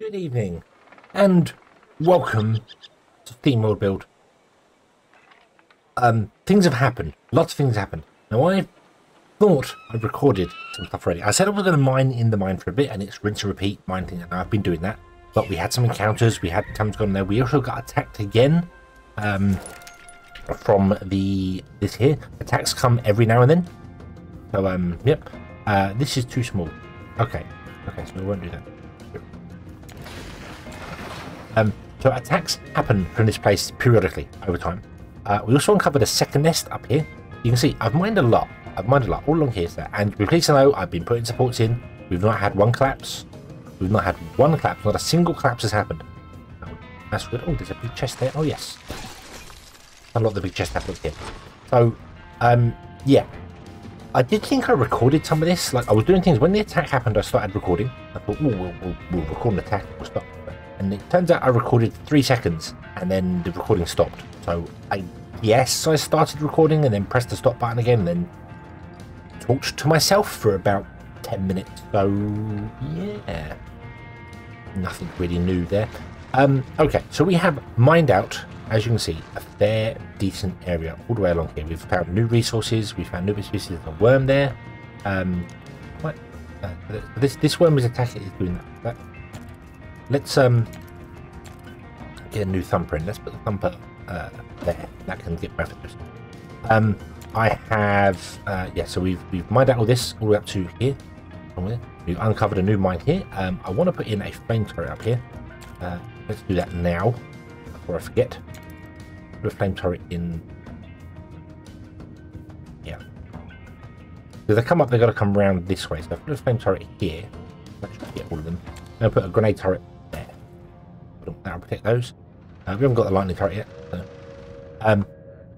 Good evening, and welcome to Steamworld Build. Things have happened. Lots of things happened. Now, I thought I recorded some stuff already. I said I was going to mine in the mine for a bit, and it's rinse and repeat mine thing, and I've been doing that. But we had some encounters. We had times gone there. We also got attacked again from this here. Attacks come every now and then. So, yep. This is too small. Okay. Okay, so we won't do that. So attacks happen from this place periodically over time. We also uncovered a second nest up here. You can see I've mined a lot. All along here. And we're pleased to know I've been putting supports in. We've not had one collapse. Not a single collapse has happened. That's good. Oh, there's a big chest there. Oh, yes. Unlock the big chest up here. So, yeah. I did think I recorded some of this. Like, I was doing things. When the attack happened, I started recording. I thought, oh, we'll record an attack. We'll stop. And it turns out I recorded 3 seconds and then the recording stopped. So I started recording and then pressed the stop button again and then talked to myself for about 10 minutes. So yeah, nothing really new there. Okay, so we have mined out, as you can see, a fair decent area all the way along here. We've found new resources. We found new species of the worm there. This worm was attacking. It's doing that. Let's get a new thumbprint. Let's put the thumper there. That can get references. I have yeah. So we've mined out all this all the way up to here. We've uncovered a new mine here. I want to put in a flamethrower up here. Let's do that now before I forget. Put a flamethrower in. Yeah. So they come up. They got to come round this way. So I've put a flamethrower here. That should get all of them. I'll put a grenade turret there. That'll protect those. We haven't got the lightning turret yet. So.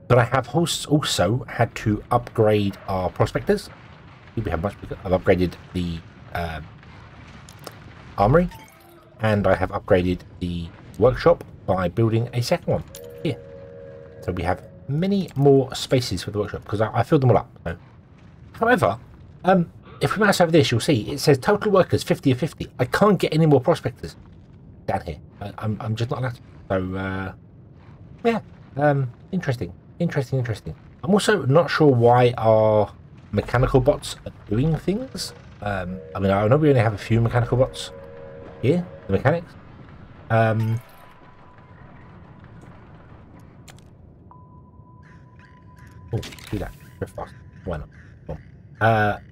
But I have also had to upgrade our prospectors. We have much. I've upgraded the armory, and I have upgraded the workshop by building a second one here. So we have many more spaces for the workshop because I filled them all up. So. However, if we mouse over this, you'll see it says total workers 50 or 50. I can't get any more prospectors down here. I'm just not allowed to. So, yeah, interesting. I'm also not sure why our mechanical bots are doing things. I mean, I know we only have a few mechanical bots here, the mechanics. Oh, do that. Fast. Why not?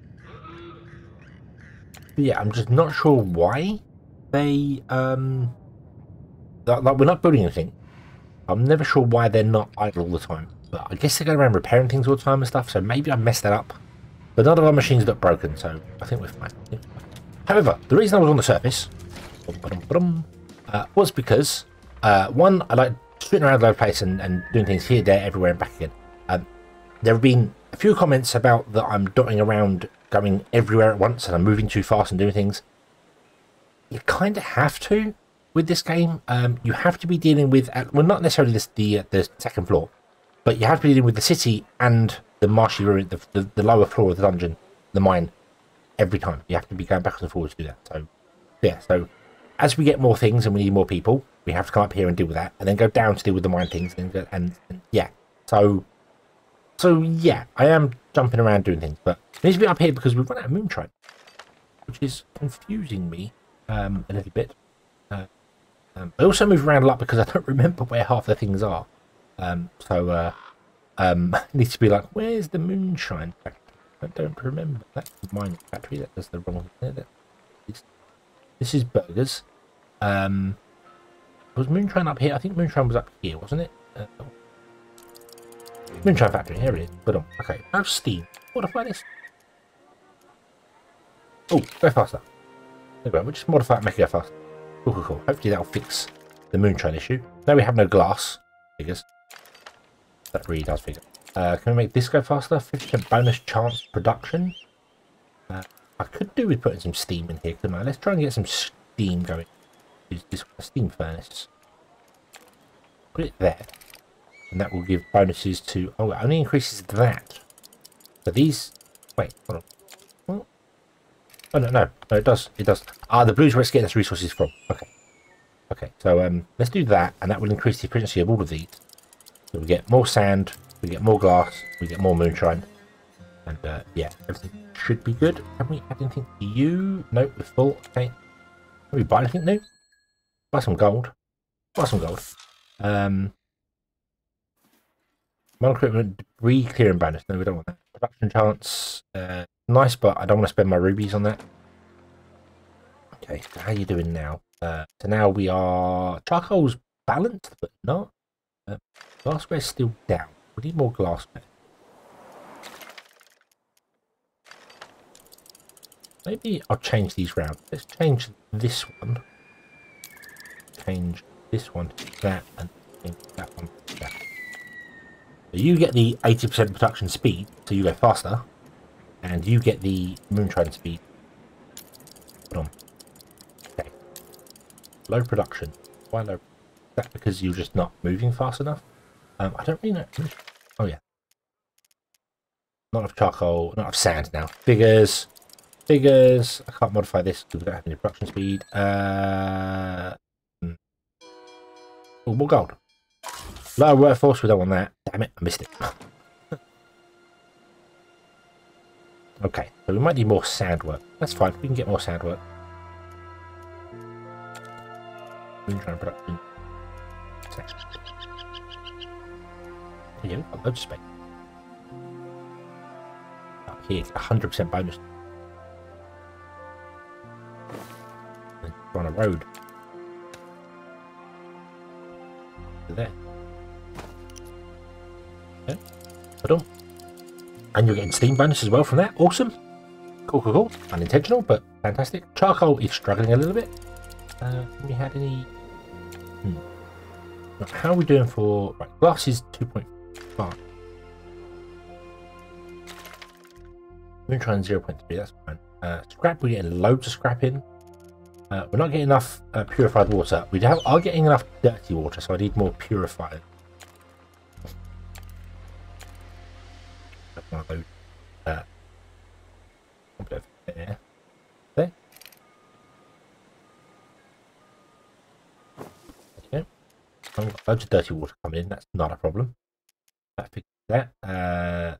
Yeah, I'm just not sure why they like we're not building anything. I'm never sure why they're not idle all the time, but I guess they go around repairing things all the time and stuff, so maybe I messed that up. But none of our machines look broken, so I think we're fine. However, the reason I was on the surface was because one, I like shooting around the place and doing things here, there, everywhere and back again. There have been a few comments about that I'm dotting around, going everywhere at once, and I'm moving too fast and doing things. You kind of have to with this game. You have to be dealing with, well, not necessarily the second floor, but you have to be dealing with the city and the marshy ruin, the lower floor of the dungeon, the mine, every time. You have to be going backwards and forwards to do that. So, yeah, so as we get more things and we need more people, we have to come up here and deal with that, and then go down to deal with the mine things, and yeah. So yeah, I am jumping around doing things, but it needs to be up here because we've run out of moonshine, which is confusing me a little bit. I also move around a lot because I don't remember where half the things are. It needs to be like, where's the moonshine factory? I don't remember. That's the mine factory. That does the wrong thing. This is burgers. Was moonshine up here? I think moonshine was up here, wasn't it? Moonshine factory, here it is. But okay, I have steam. Modify this. Oh, go faster. There we go. We'll just modify it and make it go faster. Cool, cool, cool. Hopefully that'll fix the moonshine issue. Now we have no glass. Figures. That really does figure. Can we make this go faster? 50% bonus chance production. I could do with putting some steam in here, couldn't I? Let's try and get some steam going. Use this steam furnace. Put it there. And that will give bonuses to... Oh, it only increases that. So these... Wait, hold on. Oh, no, no. No, it does. It does. Ah, the blue's where it's getting its resources from. Okay. Okay, so let's do that, and that will increase the efficiency of all of these. So we get more sand, we get more glass, we get more moonshine, and yeah, everything should be good. Have we added anything to you? No, we're full. Okay, can we buy anything new? Buy some gold. Buy some gold. Modern equipment re-clearing bonus. No, we don't want that. Production chance. Nice, but I don't want to spend my rubies on that. Okay, so how are you doing now? So now we are... Charcoal's balanced, but not. Glassware's still down. We need more glassware. Maybe I'll change these round. Let's change this one. Change this one to that, and change that one to that. So you get the 80% production speed, so you go faster. And you get the moonshine speed. Hold on. Okay. Low production. Why low? Is that because you're just not moving fast enough? I don't really know. Oh, yeah. Not enough charcoal. Not enough sand now. Figures. Figures. I can't modify this because we don't have any production speed. Oh, more gold. Lower workforce. We don't want that. Damn it. I missed it. Okay, so we might need more sand work. That's fine, we can get more sand work. Moonshine production. Yeah, we've got loads of space. Up here, 100% bonus. And we're on a road. To there. Okay, hold on. And you're getting steam bonus as well from that. Awesome. Cool, cool, cool. Unintentional, but fantastic. Charcoal is struggling a little bit. Have we had any... How are we doing for... Right, glass is 2.5. Moonshine 0.3, that's fine. Scrap, we're getting loads of scrap in. We're not getting enough purified water. We are getting enough dirty water, so I need more purified. I'll load a bit of air there. Okay. I've got loads of dirty water coming in, that's not a problem. That fixes that.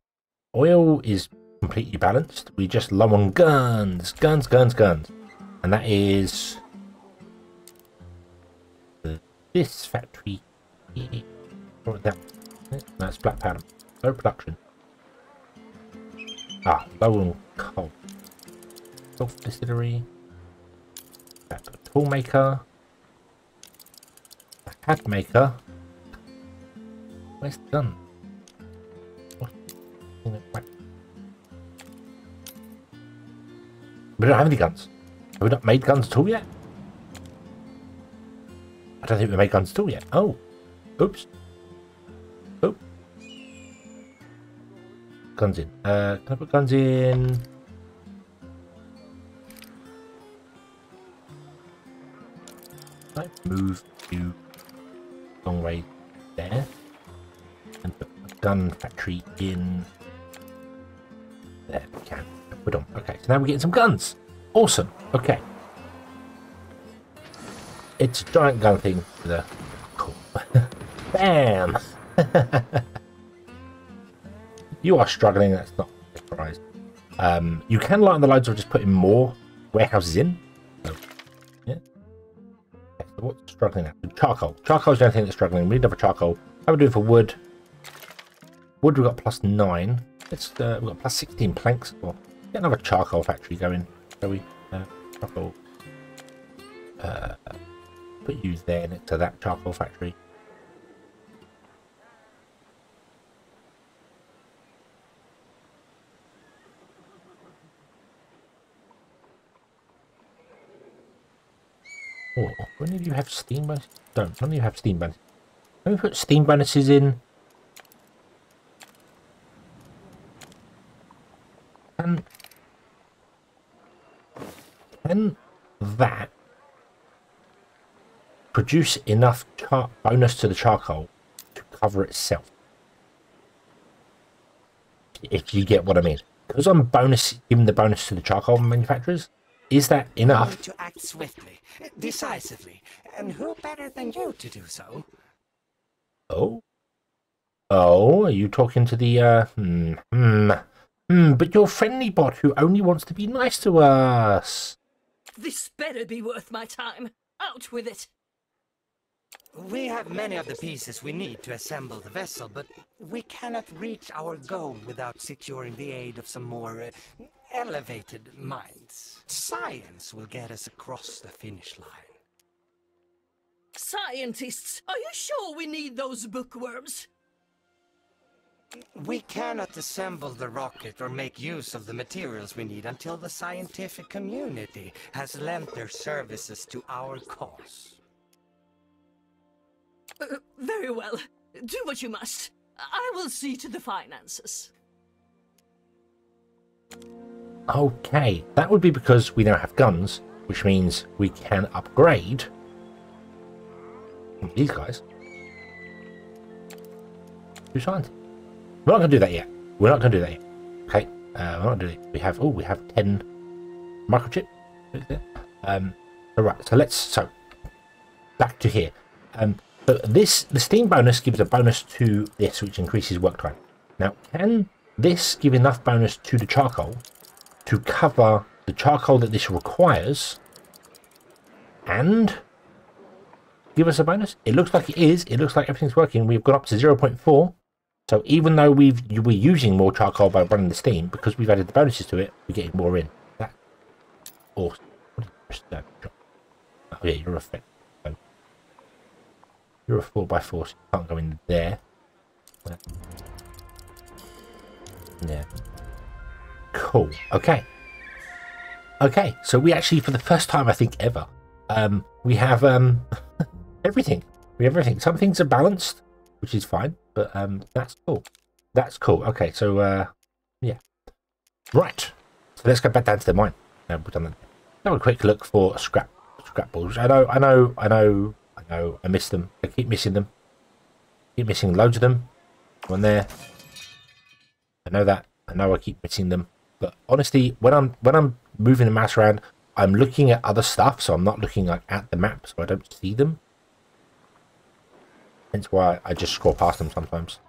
Oil is completely balanced. We just low on guns. Guns. And that is this factory. That's black powder. No production. Ah, low on coal. Salt distillery. Back to tool maker. A pad maker. Where's the gun? We don't have any guns. Have we not made guns at all yet? I don't think we made guns at all yet. Oh. Oops. Guns in. Can I put guns in? Let's move to a long way there and put a gun factory in there. We can put on. Okay, so now we're getting some guns. Awesome. Okay, it's a giant gun thing with a cool. Bam. You are struggling, that's not a surprise. You can lighten the loads of just putting more warehouses in. So, yeah. Okay, so what's struggling now? Charcoal. Charcoal's the only thing that's struggling. We need another charcoal. How are we doing for wood? Wood, we've got +9. Let's, we've got +16 planks. Well, get another charcoal factory going, shall we? Charcoal. Put you there next to that charcoal factory. When do you have steam bonuses? Don't. When do you have steam bonuses? Let me put steam bonuses in. Can that produce enough bonus to the charcoal to cover itself? If you get what I mean. Because I'm giving the bonus to the charcoal manufacturers, Is that enough? You need to act swiftly, decisively, and who better than you to do so? Oh? Oh, are you talking to the, but your friendly bot who only wants to be nice to us? This better be worth my time. Out with it. We have many of the pieces we need to assemble the vessel, but we cannot reach our goal without securing the aid of some more elevated minds. Science will get us across the finish line. Scientists, are you sure we need those bookworms? We cannot assemble the rocket or make use of the materials we need until the scientific community has lent their services to our cause. Very well. Do what you must. I will see to the finances. Okay, that would be because we now have guns, which means we can upgrade these guys. Who signed? We're not going to do that yet. We're not going to do that yet. Okay, we're not doing it. We have, we have 10 microchip. Alright, so let's, back to here. So this, the Steam bonus gives a bonus to this, which increases work time. Now, can this give enough bonus to the charcoal to cover the charcoal that this requires and give us a bonus? It looks like it is. It looks like everything's working. We've got up to 0.4. So even though we're using more charcoal by running the steam, because we've added the bonuses to it, we're getting more in. That's awesome. Oh yeah, you're a fit. You're a 4x4, so you can't go in there. Yeah. Cool. Okay. Okay, so we actually, for the first time I think ever, we have everything. We have everything. Some things are balanced, which is fine. But that's cool. That's cool. Okay, so yeah. Right. So let's go back down to the mine. We've done that. Have a quick look for scrap balls. I know I miss them. I keep missing them. Keep missing loads of them. One there. I know that. I know I keep missing them. But honestly, when I'm moving the mouse around, I'm looking at other stuff, so I'm not looking like at the map, so I don't see them. Hence why I just scroll past them sometimes.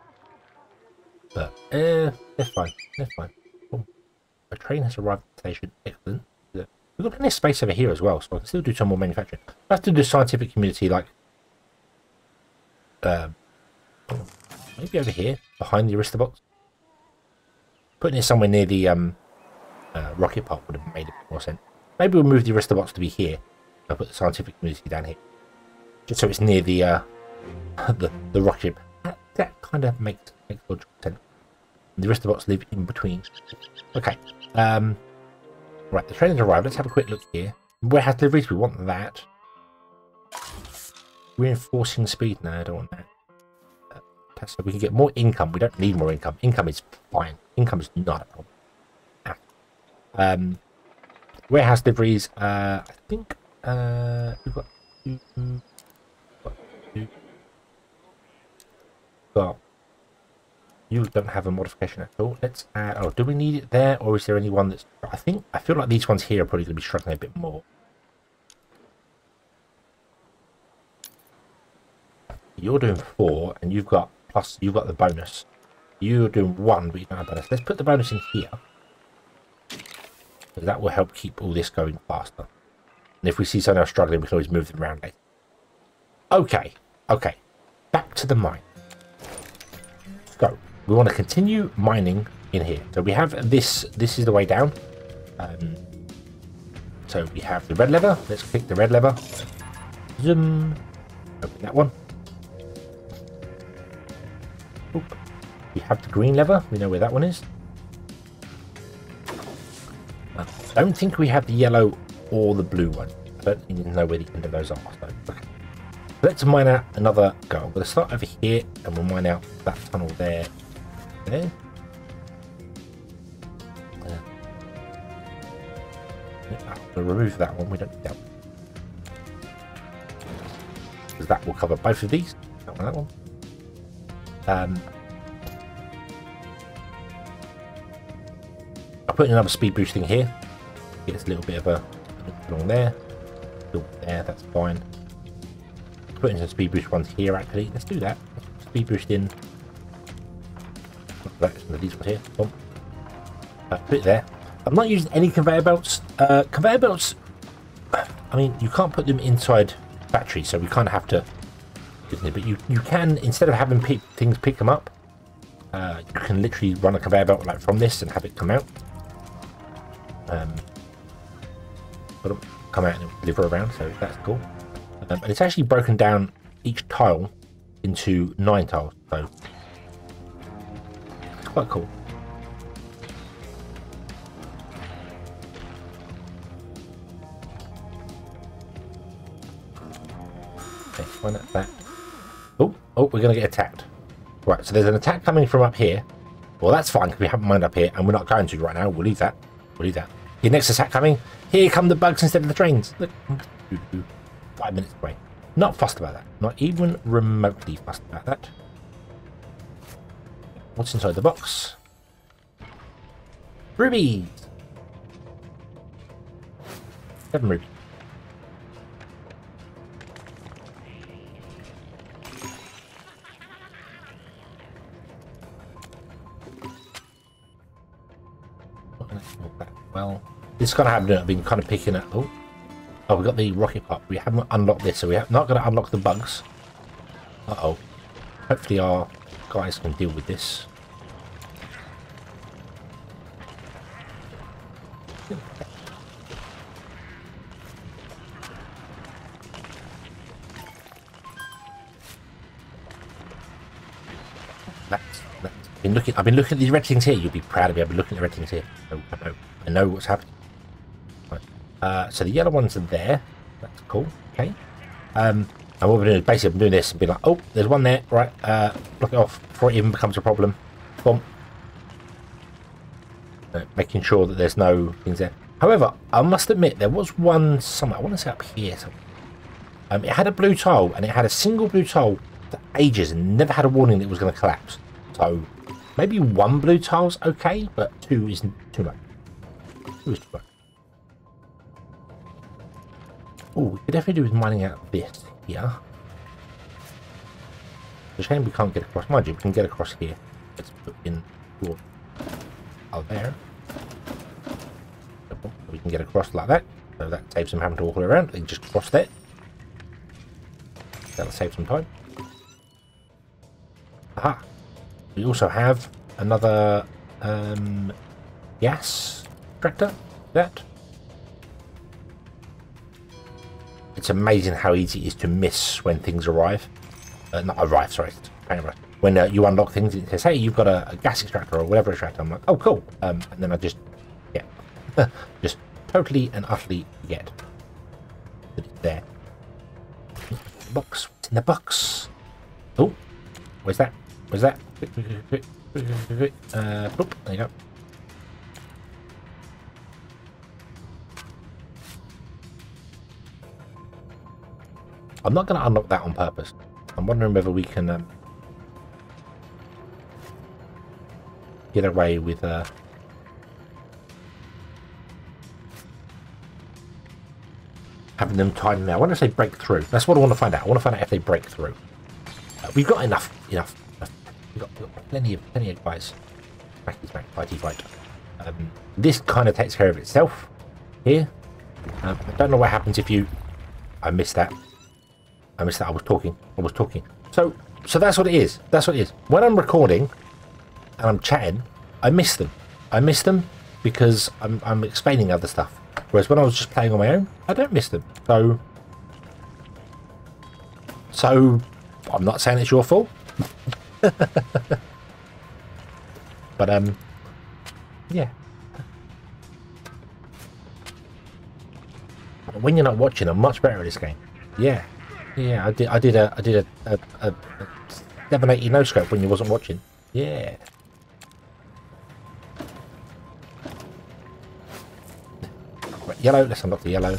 But, they're fine. They're fine. Cool. A train has arrived at the station. Excellent. We've got plenty of space over here as well, so I can still do some more manufacturing. I have to do the scientific community, like... maybe over here, behind the Aristobox. Putting it somewhere near the rocket park would have made a bit more sense. Maybe we'll move the Aristobox to be here. I'll put the scientific community down here. Just so it's near the rocket. That kind of makes logical sense. The rest of us live in between. Okay. Right, the train has arrived. Let's have a quick look here. Warehouse deliveries, we want that. Reinforcing speed. No, I don't want that. So we can get more income. We don't need more income. Income is fine. Income is not a problem. Warehouse deliveries, I think we've got you don't have a modification at all. Let's add, oh, do we need it there, or is there any one that's, I feel like these ones here are probably going to be struggling a bit more. You're doing 4, and you've got, plus you've got the bonus. You're doing 1, but you don't have a bonus. Let's put the bonus in here. So that will help keep all this going faster. And if we see someone else struggling, we can always move them around later. Okay, okay. Back to the mine. So we want to continue mining in here. So we have this. This is the way down. So we have the red lever. Let's click the red lever. Zoom. Open that one. Oop. We have the green lever. We know where that one is. I don't think we have the yellow or the blue one. I don't even know where the end of those are. So okay. Let's mine out another go. We'll start over here and we'll mine out that tunnel there. We'll remove that one. We don't need that one. Because that will cover both of these. That one, that one. I'll put in another speed boost thing here. It's a little bit of a along there. Still there, that's fine. Putting some speed boost ones here actually. Let's do that. Speed boost in. These ones here. Oh. Put it there. I'm not using any conveyor belts. Conveyor belts, I mean, you can't put them inside batteries, so we kind of have to, isn't it? But you can, instead of having things pick them up, you can literally run a conveyor belt like from this and have it come out. But it'll come out and it'll deliver around, so that's cool. And it's actually broken down each tile into 9 tiles, so it's quite cool. Okay, find that back. Oh, we're going to get attacked. Right, so there's an attack coming from up here. Well, that's fine, because we haven't mined up here, and we're not going to right now. We'll leave that. We'll leave that. Your next attack coming. Here come the bugs instead of the trains. Look. 5 minutes away. Not fussed about that. Not even remotely fussed about that. What's inside the box? Rubies! 7 rubies. Well, this is going to happen. I've been kind of picking up. Oh, we got the rocket pop. We haven't unlocked this, so we're not going to unlock the bugs. Uh-oh. Hopefully our guys can deal with this. That's been looking. I've been looking at these red things here. You'll be proud of me. I've been looking at the red things here. I know what's happening. Right. So the yellow ones are there. That's cool. Okay. And what we're doing is basically I'm doing this and being like, oh, there's one there. Right. Block it off before it even becomes a problem. Boom. Making sure that there's no things there. However, I must admit there was one somewhere. I want to say up here somewhere. It had a blue tile and it had a single blue tile for ages and never had a warning that it was going to collapse. So maybe one blue tile's okay, but 2 isn't too much. Oh, we could definitely do with mining out this here. It's a shame we can't get across. Mind you, we can get across here. Let's put in wood out there. We can get across like that. So that saves them having to walk all around. They can just cross there. That'll save some time. Aha! We also have another gas tractor. That. It's amazing how easy it is to miss when things arrive. Not arrive, sorry. When you unlock things, it says, hey, you've got a gas extractor or whatever extractor. I'm like, oh, cool. And then I just, yeah, just totally and utterly forget that it's there. Box. What's in the box? Oh, where's that? Where's that? Boop, there you go. I'm not going to unlock that on purpose. I'm wondering whether we can get away with having them tied in there. I wonder if they break through. That's what I want to find out. I want to find out if they break through. We've got enough. We've got plenty of guys. Fighty fight. This kind of takes care of itself here. I don't know what happens if you... I missed that. I missed that. I was talking. So that's what it is. That's what it is. When I'm recording and I'm chatting, I miss them. I miss them because I'm explaining other stuff. Whereas when I was just playing on my own, I don't miss them. So I'm not saying it's your fault. But yeah. When you're not watching, I'm much better at this game. Yeah. Yeah, I did a 780 no scope when you wasn't watching. Yeah. Right, yellow. Let's unlock the yellow.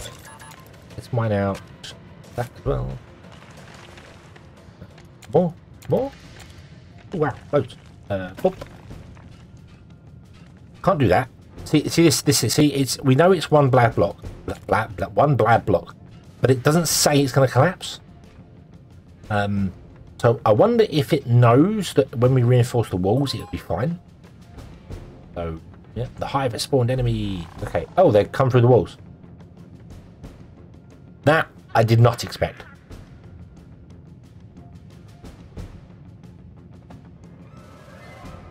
Let's mine out that as well. More. Oh, wow, loads. Boop. Can't do that. See, it's we know it's one black block. one blab block, but it doesn't say it's going to collapse. So I wonder if it knows that when we reinforce the walls, it'll be fine. So, yeah, the hive has spawned enemy. Okay. Oh, they come through the walls. That I did not expect.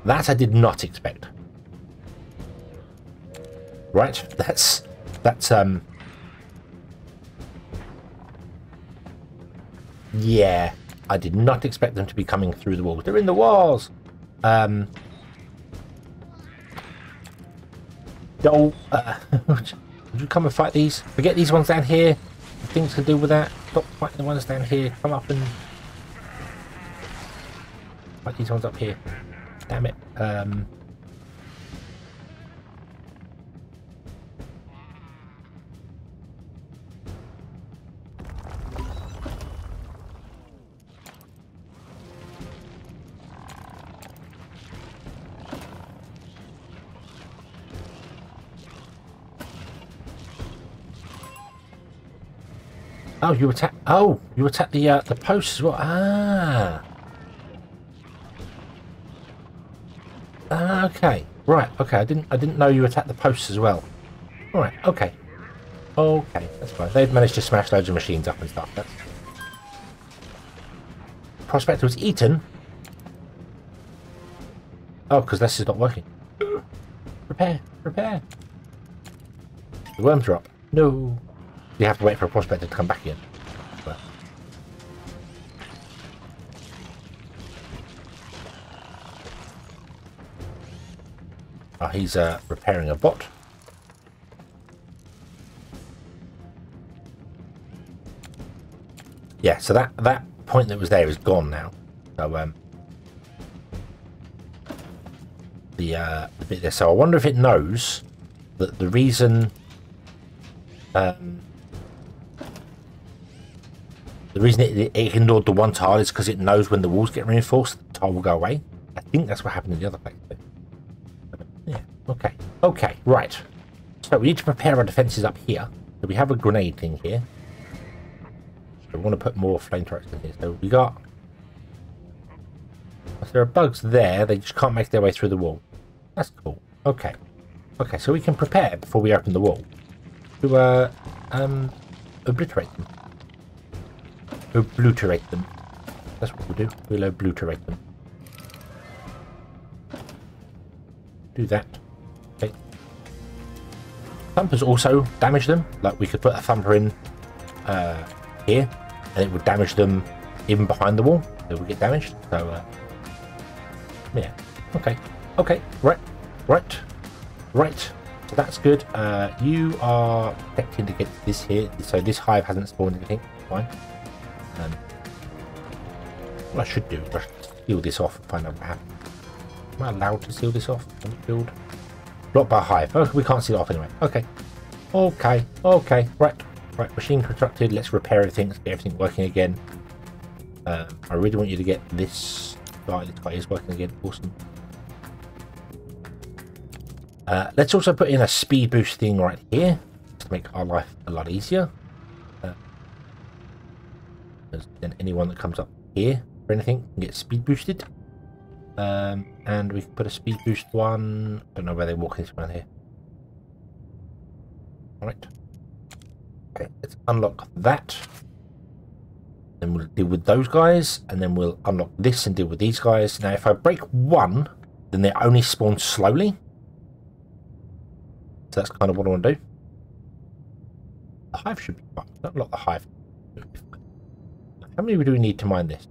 That I did not expect. Right, that's yeah, I did not expect them to be coming through the walls. They're in the walls. Would you come and fight these? Forget these ones down here. Things to do with that. Stop fighting the ones down here. Come up and fight these ones up here. Damn it. Oh, you attack! Oh, you attack the posts as well. Ah. Okay. Right. Okay. I didn't know you attacked the posts as well. All right. Okay. Okay. That's fine. They've managed to smash loads of machines up and stuff. That's... Prospector was eaten. Oh, because this is not working. Repair. Repair. The worms are up. No. You have to wait for a prospector to come back in. Well. Oh, he's repairing a bot. Yeah, so that point that was there is gone now. So the bit there. So I wonder if it knows that the reason. The reason it ignored the one tile is because it knows when the walls get reinforced, the tile will go away. I think that's what happened in the other place. Yeah, okay. Okay, right. So we need to prepare our defences up here. So we have a grenade thing here. So we want to put more flame turrets in here. So we got... If there are bugs there, they just can't make their way through the wall. That's cool. Okay. Okay, so we can prepare before we open the wall to obliterate them. Obliterate them. That's what we'll do. We'll obliterate them. Do that. Okay. Thumpers also damage them. Like we could put a thumper in here, and it would damage them even behind the wall. They would get damaged. So yeah. Okay. Okay. Right. Right. Right. So that's good. You are protected against this here. So this hive hasn't spawned anything. Fine. What I should do is seal this off and find out what happened. Am I allowed to seal this off? Build. Blocked by a hive. Oh, we can't seal it off anyway. Okay. Okay. Okay. Right. Right. Machine constructed. Let's repair everything. Let's get everything working again. I really want you to get this guy. This guy is working again. Awesome. Let's also put in a speed boost thing right here to make our life a lot easier. Then anyone that comes up here or anything can get speed boosted, and we can put a speed boost one. I don't know where they walk this one here. All right. Okay, let's unlock that. Then we'll deal with those guys, and then we'll unlock this and deal with these guys. Now, if I break one, then they only spawn slowly. So that's kind of what I want to do. The hive should be fine. Don't lock the hive. How many do we need to mine this?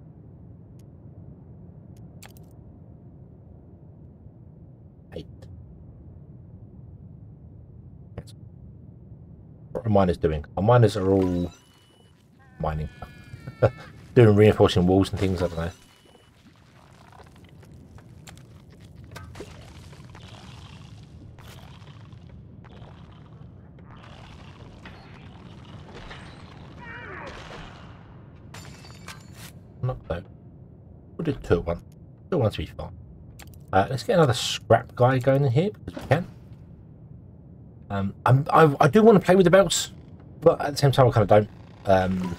Eight. Yes. What are miners doing? Our miners are all mining. Doing reinforcing walls and things, I don't know. We'll do two at one. Two at one to be fine. Let's get another scrap guy going in here because we can. I do want to play with the belts. but at the same time I kind of don't.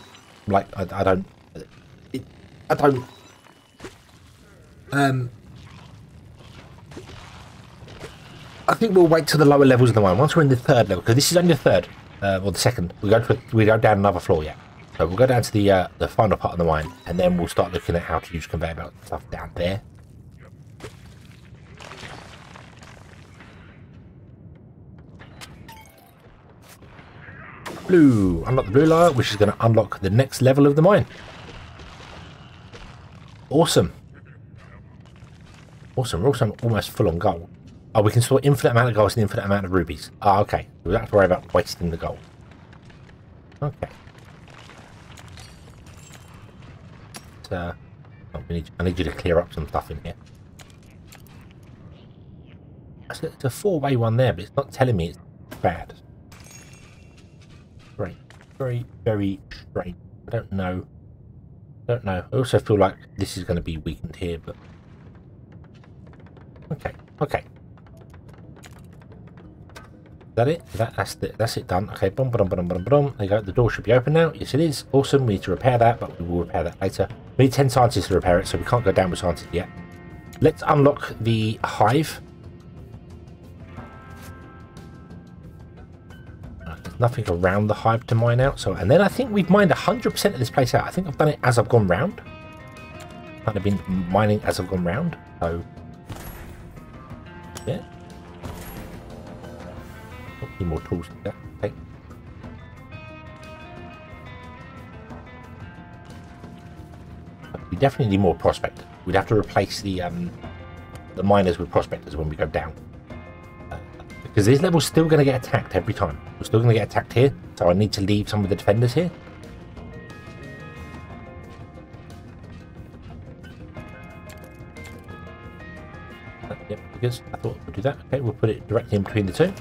I think we'll wait to the lower levels in the one. Once we're in the third level, because this is only the third, or the second. We go down another floor yet. So we'll go down to the final part of the mine, and then we'll start looking at how to use conveyor belt and stuff down there. Blue. Unlock the blue light, which is going to unlock the next level of the mine. Awesome. Awesome. We're also almost full on gold. Oh, we can store infinite amount of gold and infinite amount of rubies. Ah, okay. We don't have to worry about wasting the gold. Okay. Oh, I need you to clear up some stuff in here. It's a four-way one there, but it's not telling me it's bad. Great. Very, very straight. I don't know. I don't know. I also feel like this is going to be weakened here, but... Okay. Okay. Is that it? That's it done. Okay. Boom, boom, boom, boom, boom. There you go. The door should be open now. Yes, it is. Awesome. We need to repair that, but we will repair that later. We need 10 scientists to repair it, so we can't go down with scientists yet. Let's unlock the hive. There's nothing around the hive to mine out. So, and then I think we've mined 100% of this place out. I think I've done it as I've gone round. Kind of been mining as I've gone round. So. Yeah. Need more tools. Yeah. Okay. We definitely need more prospect. We'd have to replace the miners with prospectors when we go down, because these levels still going to get attacked every time. We're still going to get attacked here, so I need to leave some of the defenders here. I thought we'd do that. Okay, we'll put it directly in between the two.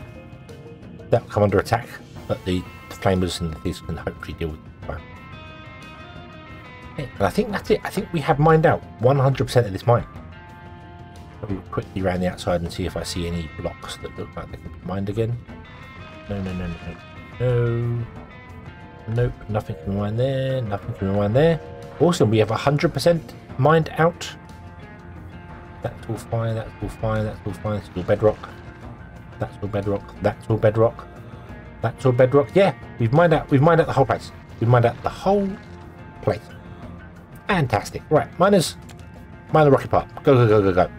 That'll come under attack, but the flamers and the thieves can hopefully deal with it. Okay, and I think that's it. I think we have mined out 100% of this mine. We'll quickly round the outside and see if I see any blocks that look like they can be mined again. No, no, no, no, no. Nope, nothing can be mined there. Nothing can be mined there. Awesome, we have 100% mined out. That's all fine, that's all fine, that's all fine. It's all bedrock. That's all bedrock. That's all bedrock. That's all bedrock. Yeah, we've mined out the whole place. We've mined out the whole place. Fantastic. Right, miners, mine the rocky part. Go, go, go, go, go.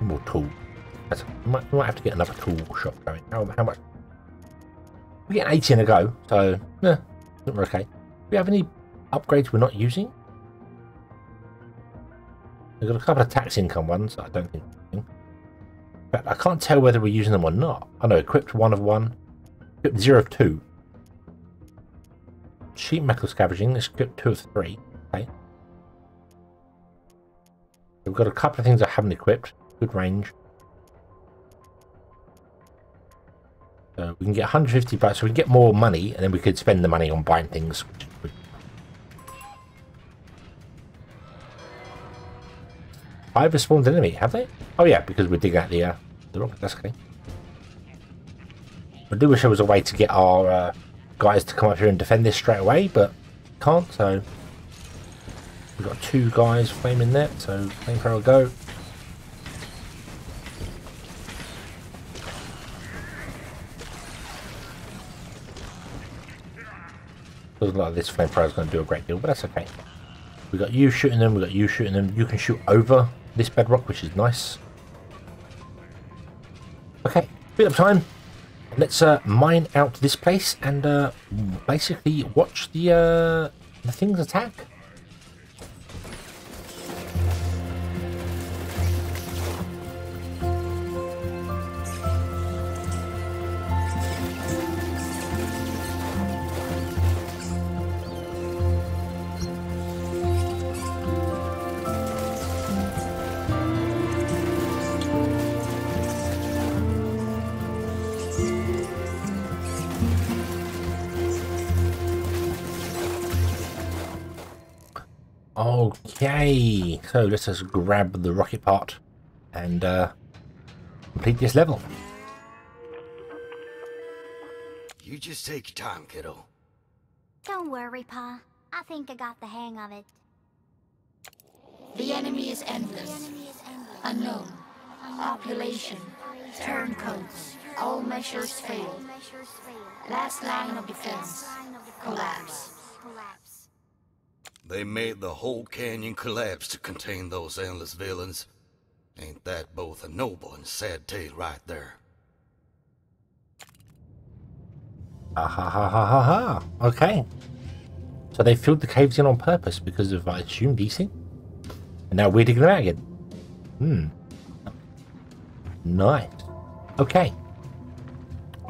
More tool. We might have to get another tool shop going. How much? We get 18 a go, so yeah, we're okay. Do we have any upgrades we're not using? We've got a couple of tax income ones that I don't think we're using. But I can't tell whether we're using them or not. I know, equipped 1 of 1, equipped 0 of 2. Sheet metal scavenging, equipped 2 of 3. Okay. We've got a couple of things I haven't equipped. Good range. So we can get 150 bucks, so we can get more money, and then we could spend the money on buying things. I've spawned an enemy, have they? Oh yeah, because we're digging out the rocket, that's okay. I do wish there was a way to get our guys to come up here and defend this straight away, but can't, so... We've got 2 guys flaming there, so flamethrower will go. Doesn't look like this flamethrower is going to do a great deal, but that's okay. We got you shooting them, we got you shooting them. You can shoot over this bedrock, which is nice. Okay, bit of time. Let's mine out this place and basically watch the things attack. Okay, so let's just grab the rocket part and complete this level. You just take your time, kiddo. Don't worry, Pa. I think I got the hang of it. The enemy is endless. Unknown. Population. Turncoats. All measures fail. Last line of defense. Collapse. They made the whole canyon collapse to contain those endless villains. Ain't that both a noble and sad tale right there? Okay. So they filled the caves in on purpose because of, I assume, DC? And now we're digging them out again. Nice. Okay.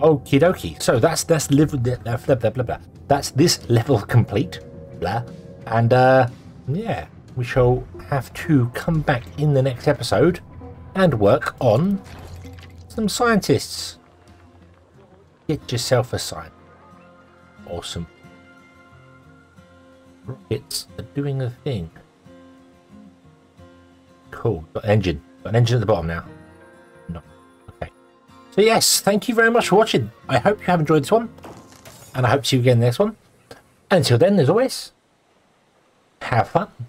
Okie dokie. So that's level. That's this level complete. And yeah, we shall have to come back in the next episode and work on some scientists. Get yourself a sign. Awesome. Rockets are doing a thing. Cool. Got an engine. Got an engine at the bottom now. No. Okay. So yes, thank you very much for watching. I hope you have enjoyed this one. And I hope to see you again in the next one. And until then, as always, have fun.